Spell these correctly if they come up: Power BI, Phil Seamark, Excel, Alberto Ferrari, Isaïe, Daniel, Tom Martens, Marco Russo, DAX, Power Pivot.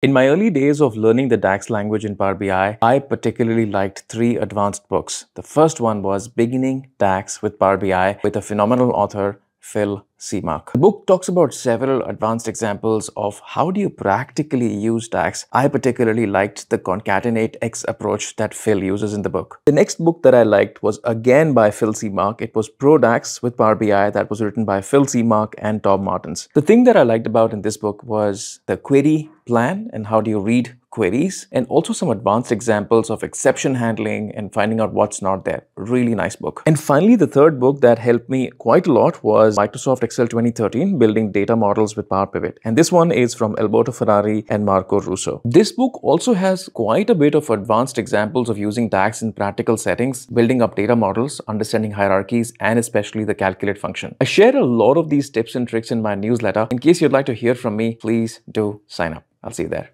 In my early days of learning the DAX language in Power BI, I particularly liked three advanced books. The first one was Beginning DAX with Power BI with a phenomenal author, Phil Seamark. The book talks about several advanced examples of how do you practically use DAX. I particularly liked the Concatenate X approach that Phil uses in the book. The next book that I liked was again by Phil Seamark. It was Pro DAX with Power BI that was written by Phil Seamark and Tom Martens. The thing that I liked about in this book was the query plan and how do you read queries, and also some advanced examples of exception handling and finding out what's not there. Really nice book. And finally, the third book that helped me quite a lot was Microsoft Excel 2013, Building Data Models with Power Pivot. And this one is from Alberto Ferrari and Marco Russo. This book also has quite a bit of advanced examples of using DAX in practical settings, building up data models, understanding hierarchies, and especially the calculate function. I share a lot of these tips and tricks in my newsletter. In case you'd like to hear from me, please do sign up. I'll see you there.